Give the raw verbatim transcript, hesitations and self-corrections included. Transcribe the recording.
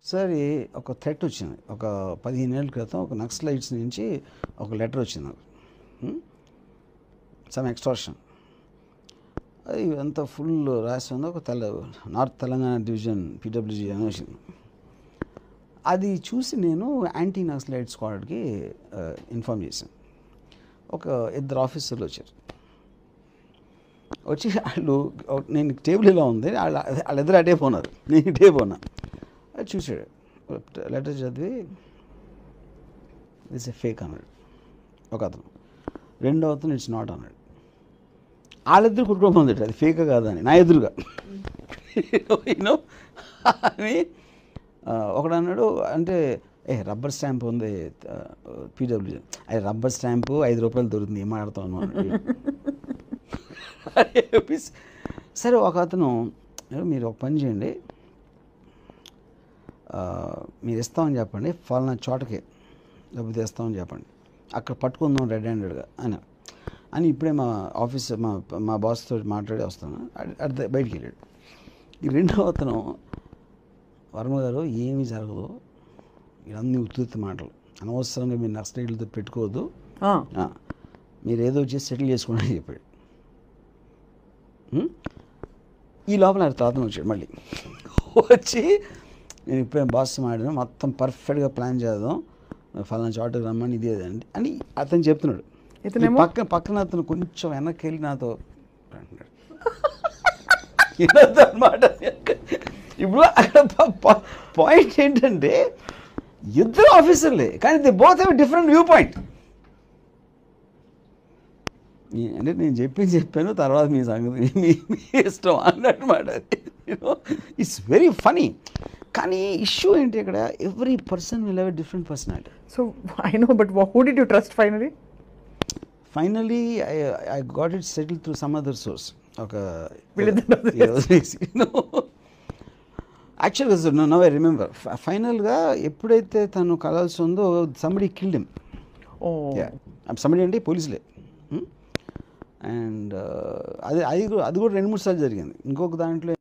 ఒకసారి ఒక థ్రెట్ వచ్చింది. ఒక పదిహేను ఏళ్ళ క్రితం ఒక నక్సలైట్స్ నుంచి ఒక లెటర్ వచ్చింది నాకు, సమ్ ఎక్స్టార్షన్. అది అంతా ఫుల్ రాసి ఉంది. ఒక తెల నార్త్ తెలంగాణ డివిజన్ పీడబ్ల్యూజీ అని వచ్చింది. అది చూసి నేను యాంటీ నక్సలైట్ స్క్వాడ్కి ఇన్ఫామ్ చేశాను. ఒక ఇద్దరు ఆఫీసర్లు వచ్చారు. వచ్చి వాళ్ళు, నేను టేబుల్ ఇలా ఉంది, వాళ్ళు వాళ్ళు ఇద్దరు అటే పోన్నారు, నేను ఇటే పోనా. అది చూశాడు, లెటర్ చదివి ఇట్స్ ఏ ఫేక్ అన్నాడు ఒక అతను, రెండో అతను ఇట్స్ నాట్ అన్నాడు. వాళ్ళిద్దరు కుట్టుకోవడం పొందట, అది ఫేక్ కాదని నా ఎదురుగా యూనో అని ఒకడు అన్నాడు. అంటే ఏ రబ్బర్ స్టాంప్ ఉంది పీడబ్ల్యూజీ, అది రబ్బర్ స్టాంపు ఐదు రూపాయలు దొరుకుతుంది, ఏం ఆడతాను అన్నాడు. సరే, ఒక అతను మీరు ఒక పని చేయండి, మీరు ఇస్తామని చెప్పండి, ఫలానా చోటకి డబ్బు తెస్తామని చెప్పండి, అక్కడ పట్టుకుందాం రెడ్ హ్యాండెడ్గా అని అని ఇప్పుడే మా ఆఫీస్ మా మా బాస్తో మాట్లాడి వస్తాను అట్ బయటికి వెళ్ళాడు. ఈ రెండవ అతను, వర్మ గారు ఏమీ జరగదు, ఇవన్నీ ఉత్తుత్తి మాటలు, అనవసరంగా మీరు నక్సలైట్లతో పెట్టుకోవద్దు, మీరు ఏదో వచ్చి సెటిల్ చేసుకోండి అని చెప్పాడు. ఈ లోపల ఆయన తాతను వచ్చాడు, మళ్ళీ వచ్చి నేను ఇప్పుడే బాస్ మాట్లాడినా మొత్తం పర్ఫెక్ట్గా ప్లాన్ చేద్దాం, ఫలానా చోటకి రమ్మని ఇది అదండి అని అతను చెప్తున్నాడు. ఇతను పక్కన పక్కన అతను కొంచెం వెనక్కి వెళ్ళి నాతో అంటున్నాడు అనమాట. ఇప్పుడు అక్కడ పాయింట్ ఏంటంటే, ఇద్దరు ఆఫీసర్లే కానీ the both have different view point. అంటే నేను చెప్పి చెప్పాను, తర్వాత మీ సంగతి మీ ఇష్టం అన్నమాట. It's very funny. కానీ ఇష్యూ ఏంటి, ఇక్కడ every person will have a different personality. So I know, but who did you trust finally? Finally I I got it settle through some other source. ఒక యాక్చువల్గా నౌ ఐ రిమెంబర్, ఫైనల్గా ఎప్పుడైతే తను కలాల్సి ఉందో somebody killed him. Somebody అంటే పోలీసులే. And అది అది అది కూడా రెండు మూడు సార్లు జరిగింది. ఇంకొక దాంట్లో